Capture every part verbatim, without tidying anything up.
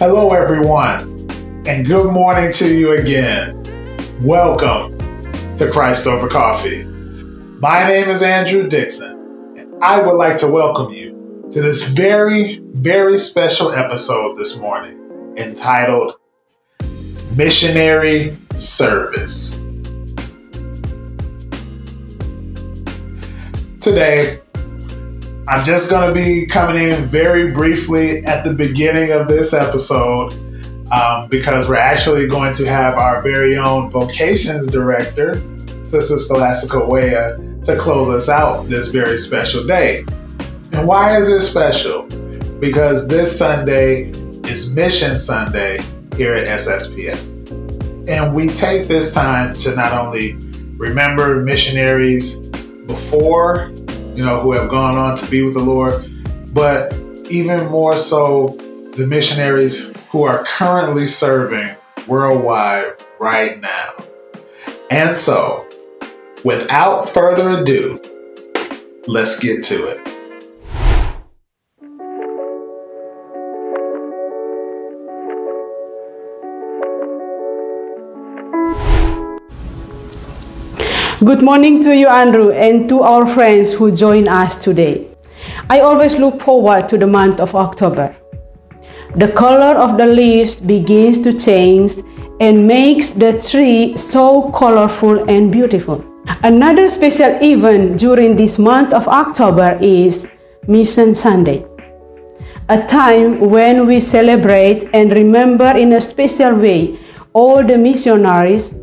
Hello everyone, and good morning to you again. Welcome to Christ Over Coffee. My name is Andrew Dixon, and I would like to welcome you to this very, very special episode this morning entitled Missionary Service. Today, I'm just going to be coming in very briefly at the beginning of this episode um, because we're actually going to have our very own vocations director, Sister Scholastica Wea, to close us out this very special day. And why is it special? Because this Sunday is Mission Sunday here at S S P S. And we take this time to not only remember missionaries before, you know, who have gone on to be with the Lord, but even more so the missionaries who are currently serving worldwide right now. And so, without further ado, let's get to it. Good morning to you, Andrew, and to our friends who join us today. I always look forward to the month of October. The color of the leaves begins to change and makes the tree so colorful and beautiful. Another special event during this month of October is Mission Sunday, a time when we celebrate and remember in a special way all the missionaries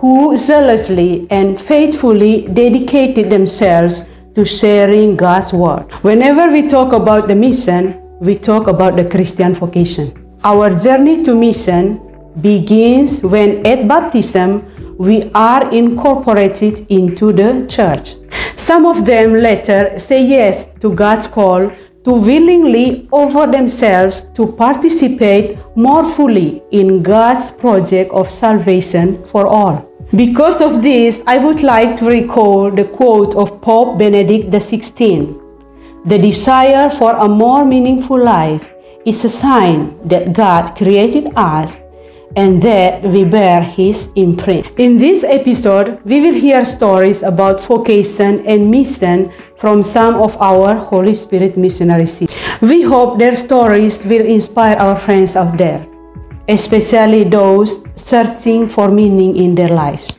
who zealously and faithfully dedicated themselves to sharing God's word. Whenever we talk about the mission, we talk about the Christian vocation. Our journey to mission begins when at baptism we are incorporated into the church. Some of them later say yes to God's call to willingly offer themselves to participate more fully in God's project of salvation for all. Because of this, I would like to recall the quote of Pope Benedict the sixteenth. The desire for a more meaningful life is a sign that God created us and that we bear His imprint. In this episode, we will hear stories about vocation and mission from some of our Holy Spirit missionaries. We hope their stories will inspire our friends out there, especially those searching for meaning in their lives.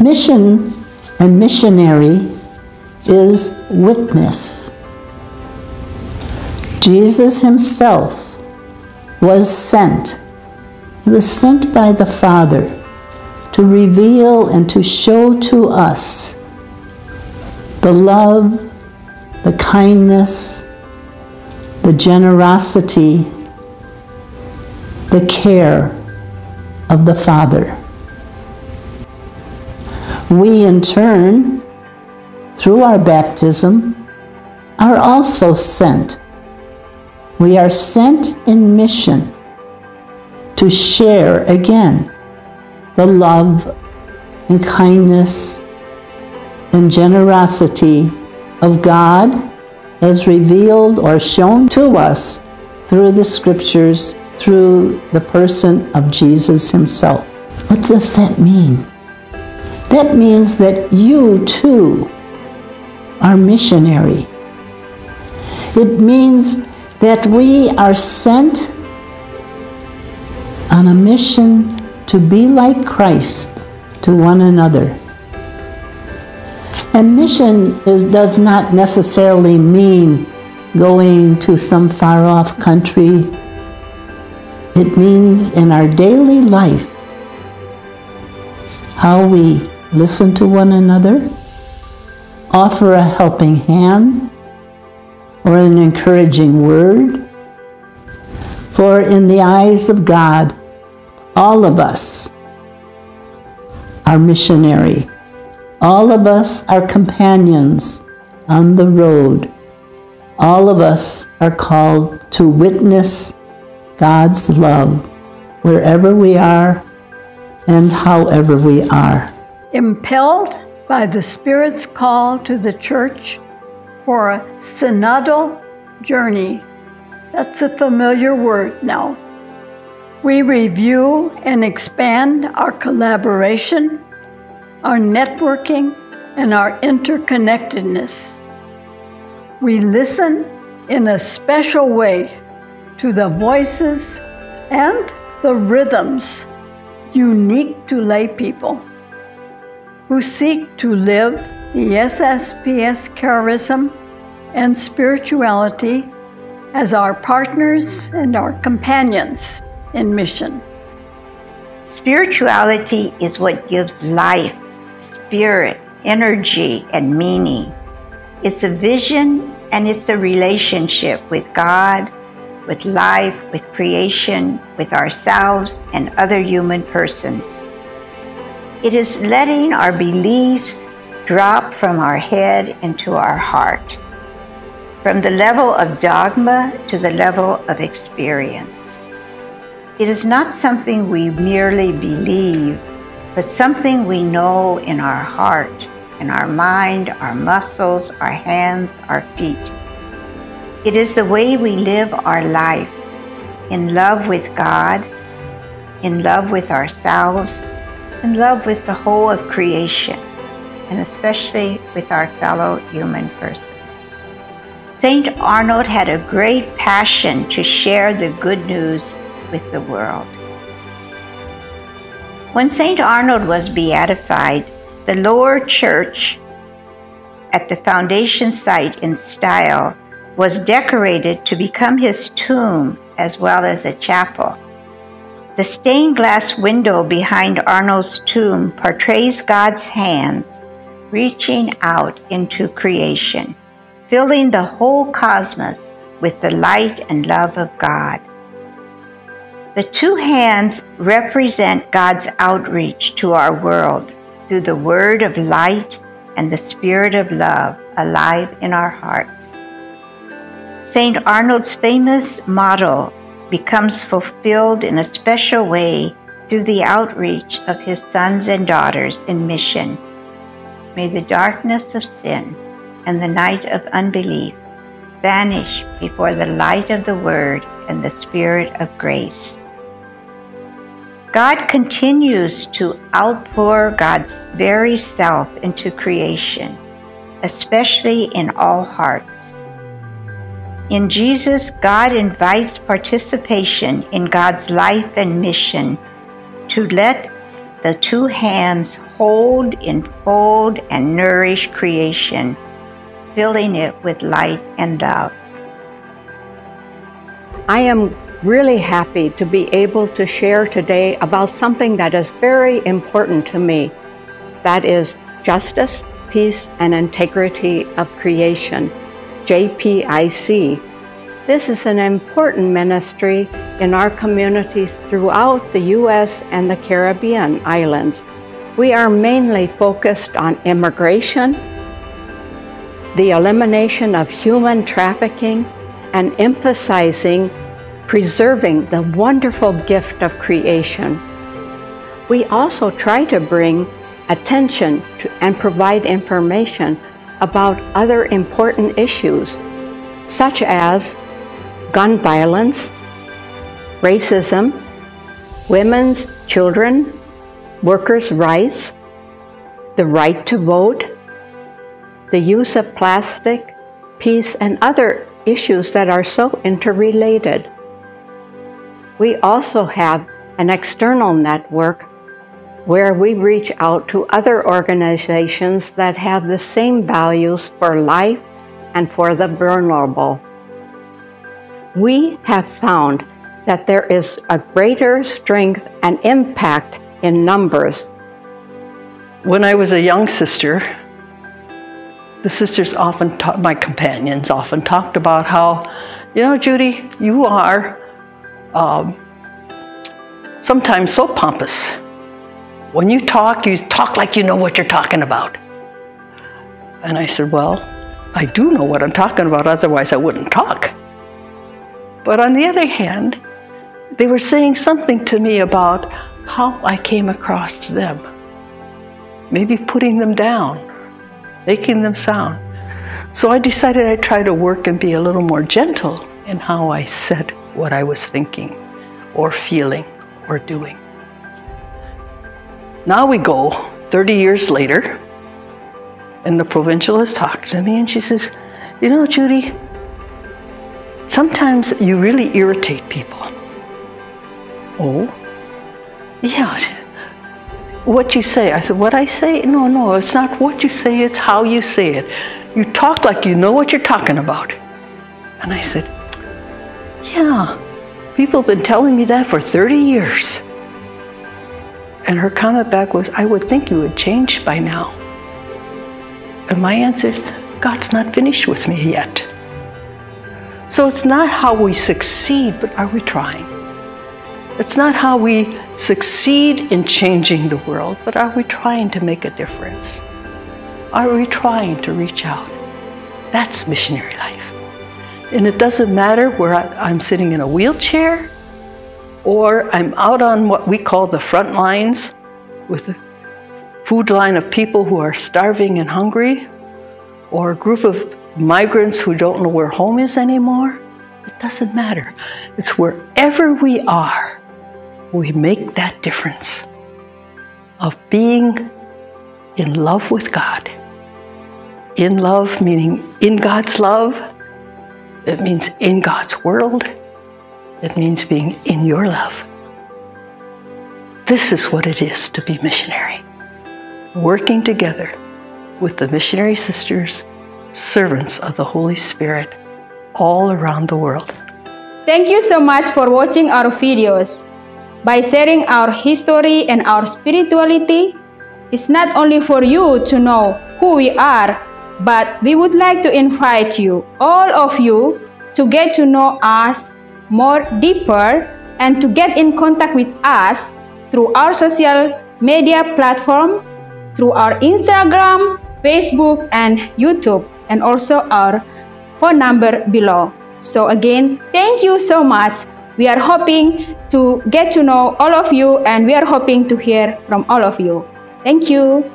Mission and missionary is witness. Jesus himself was sent. He was sent by the Father to reveal and to show to us the love, the kindness, the generosity, the care of the Father. We, in turn, through our baptism, are also sent. We are sent in mission to share again the love and kindness and generosity of God as revealed or shown to us through the scriptures, through the person of Jesus himself. What does that mean? That means that you, too, are missionary. It means that we are sent on a mission to be like Christ to one another. And mission is, does not necessarily mean going to some far-off country. It means in our daily life how we listen to one another, offer a helping hand or an encouraging word. For in the eyes of God, all of us are missionary. All of us are companions on the road. All of us are called to witness God's love wherever we are and however we are. Impelled by the Spirit's call to the church for a synodal journey. That's a familiar word now. We review and expand our collaboration, our networking, and our interconnectedness. We listen in a special way to the voices and the rhythms unique to lay people who seek to live the S S P S charism and spirituality as our partners and our companions in mission. Spirituality is what gives life, spirit, energy, and meaning. It's a vision and it's a relationship with God, with life, with creation, with ourselves and other human persons. It is letting our beliefs drop from our head into our heart, from the level of dogma to the level of experience. It is not something we merely believe, but something we know in our heart, in our mind, our muscles, our hands, our feet. It is the way we live our life, in love with God, in love with ourselves, in love with the whole of creation, and especially with our fellow human persons. Saint Arnold had a great passion to share the good news with the world. When Saint Arnold was beatified, the lower church at the foundation site in Stile was decorated to become his tomb as well as a chapel. The stained glass window behind Arnold's tomb portrays God's hands reaching out into creation, filling the whole cosmos with the light and love of God. The two hands represent God's outreach to our world through the word of light and the spirit of love alive in our hearts. Saint Arnold's famous motto becomes fulfilled in a special way through the outreach of his sons and daughters in mission. May the darkness of sin and the night of unbelief vanish before the light of the Word and the Spirit of grace. God continues to outpour God's very self into creation, especially in all hearts. In Jesus, God invites participation in God's life and mission to let the two hands hold, enfold, and nourish creation, filling it with light and love. I am really happy to be able to share today about something that is very important to me. That is justice, peace, and integrity of creation. J P I C. This is an important ministry in our communities throughout the U S and the Caribbean islands. We are mainly focused on immigration, the elimination of human trafficking, and emphasizing preserving the wonderful gift of creation. We also try to bring attention to and provide information about other important issues, such as gun violence, racism, women's, children, workers' rights, the right to vote, the use of plastic, peace, and other issues that are so interrelated. We also have an external network where we reach out to other organizations that have the same values for life and for the vulnerable. We have found that there is a greater strength and impact in numbers. When I was a young sister, the sisters often, ta- my companions often talked about how, you know, Judy, you are um, sometimes so pompous. When you talk, you talk like you know what you're talking about. And I said, well, I do know what I'm talking about, otherwise I wouldn't talk. But on the other hand, they were saying something to me about how I came across to them. Maybe putting them down, making them sound. So I decided I'd try to work and be a little more gentle in how I said what I was thinking or feeling or doing. Now we go thirty years later, and the provincial has talked to me, and she says, you know, Judy, sometimes you really irritate people. Oh? Yeah. What you say? I said, what I say? No, no, it's not what you say, it's how you say it. You talk like you know what you're talking about. And I said, yeah, people have been telling me that for thirty years. And her comment back was, I would think you would change by now. And my answer, God's not finished with me yet. So it's not how we succeed, but are we trying? It's not how we succeed in changing the world, but are we trying to make a difference? Are we trying to reach out? That's missionary life. And it doesn't matter where I'm sitting in a wheelchair, or I'm out on what we call the front lines with a food line of people who are starving and hungry, or a group of migrants who don't know where home is anymore. It doesn't matter. It's wherever we are, we make that difference of being in love with God. In love meaning in God's love. It means in God's world. It means being in your love. This is what it is to be missionary. Working together with the missionary sisters, servants of the Holy Spirit, all around the world. Thank you so much for watching our videos. By sharing our history and our spirituality, it's not only for you to know who we are, but we would like to invite you, all of you, to get to know us more deeper and to get in contact with us through our social media platform, through our Instagram, Facebook, and YouTube, and also our phone number below. So again, thank you so much. We are hoping to get to know all of you, and we are hoping to hear from all of you. Thank you.